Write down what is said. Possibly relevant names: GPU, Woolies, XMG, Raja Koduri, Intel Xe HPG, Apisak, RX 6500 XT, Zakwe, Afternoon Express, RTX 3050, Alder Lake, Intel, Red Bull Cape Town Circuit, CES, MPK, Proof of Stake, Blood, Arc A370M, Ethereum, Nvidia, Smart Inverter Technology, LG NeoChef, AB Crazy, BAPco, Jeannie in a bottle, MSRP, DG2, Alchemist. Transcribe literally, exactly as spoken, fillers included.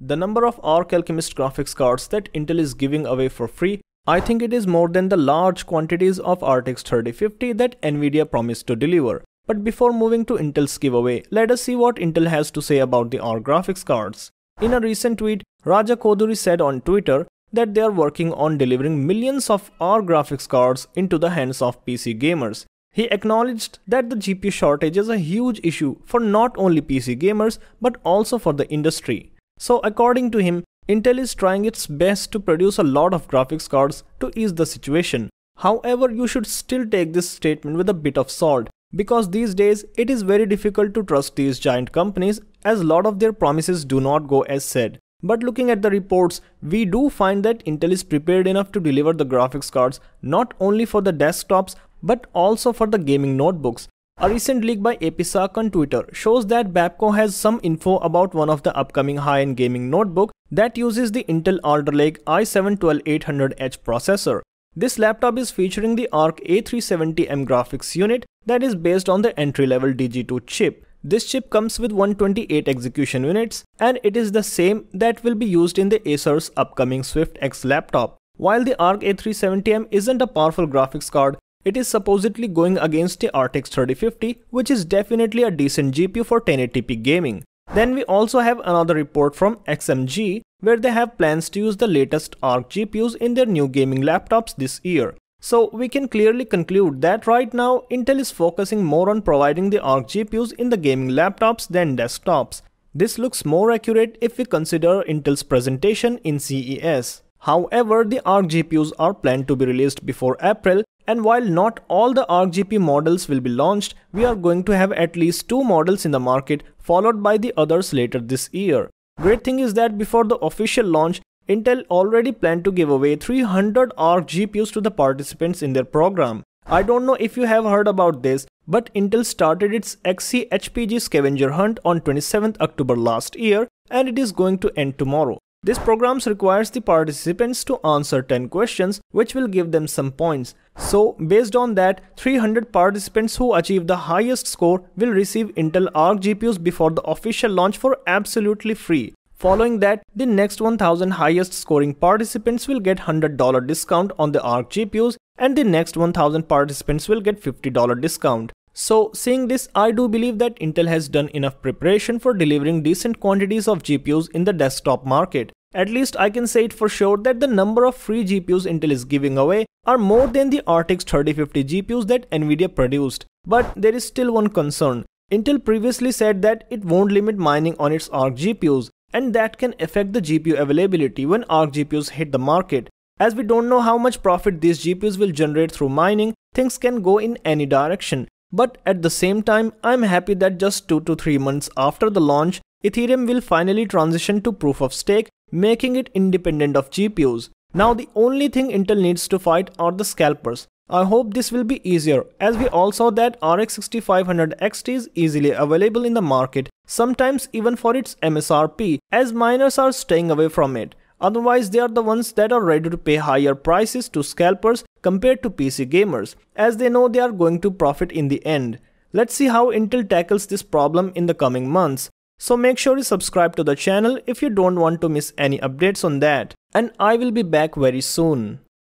The number of Arc Alchemist graphics cards that Intel is giving away for free, I think it is more than the large quantities of R T X thirty fifty that Nvidia promised to deliver. But before moving to Intel's giveaway, let us see what Intel has to say about the Arc graphics cards. In a recent tweet, Raja Koduri said on Twitter that they are working on delivering millions of Arc graphics cards into the hands of P C gamers. He acknowledged that the G P U shortage is a huge issue for not only P C gamers but also for the industry. So according to him, Intel is trying its best to produce a lot of graphics cards to ease the situation. However, you should still take this statement with a bit of salt, because these days it is very difficult to trust these giant companies as a lot of their promises do not go as said. But looking at the reports, we do find that Intel is prepared enough to deliver the graphics cards not only for the desktops but also for the gaming notebooks. A recent leak by Apisak on Twitter shows that BAPco has some info about one of the upcoming high-end gaming notebook that uses the Intel Alder Lake i seven twelve eight hundred H processor. This laptop is featuring the Arc A three seventy M graphics unit that is based on the entry-level D G two chip. This chip comes with one hundred twenty-eight execution units, and it is the same that will be used in the Acer's upcoming Swift X laptop. While the Arc A three seventy M isn't a powerful graphics card, it is supposedly going against the R T X thirty fifty, which is definitely a decent G P U for ten eighty p gaming. Then we also have another report from X M G, where they have plans to use the latest Arc G P Us in their new gaming laptops this year. So we can clearly conclude that right now Intel is focusing more on providing the Arc G P Us in the gaming laptops than desktops. This looks more accurate if we consider Intel's presentation in C E S. However, the Arc G P Us are planned to be released before April, and while not all the Arc G P U models will be launched, we are going to have at least two models in the market, followed by the others later this year. Great thing is that before the official launch, Intel already planned to give away three hundred Arc G P Us to the participants in their program. I don't know if you have heard about this, but Intel started its X E H P G scavenger hunt on twenty-seventh October last year, and it is going to end tomorrow. This program requires the participants to answer ten questions, which will give them some points. So, based on that, three hundred participants who achieve the highest score will receive Intel Arc G P Us before the official launch for absolutely free. Following that, the next one thousand highest scoring participants will get one hundred dollar discount on the Arc G P Us, and the next one thousand participants will get fifty dollar discount. So, seeing this, I do believe that Intel has done enough preparation for delivering decent quantities of G P Us in the desktop market. At least I can say it for sure that the number of free G P Us Intel is giving away are more than the R T X thirty fifty G P Us that Nvidia produced. But there is still one concern. Intel previously said that it won't limit mining on its Arc G P Us, and that can affect the G P U availability when Arc G P Us hit the market. As we don't know how much profit these G P Us will generate through mining, things can go in any direction. But at the same time, I'm happy that just two to three months after the launch, Ethereum will finally transition to Proof of Stake, making it independent of G P Us. Now the only thing Intel needs to fight are the scalpers. I hope this will be easier, as we all saw that R X sixty-five hundred X T is easily available in the market, sometimes even for its M S R P, as miners are staying away from it. Otherwise, they are the ones that are ready to pay higher prices to scalpers compared to P C gamers, as they know they are going to profit in the end. Let's see how Intel tackles this problem in the coming months. So make sure you subscribe to the channel if you don't want to miss any updates on that. And I will be back very soon.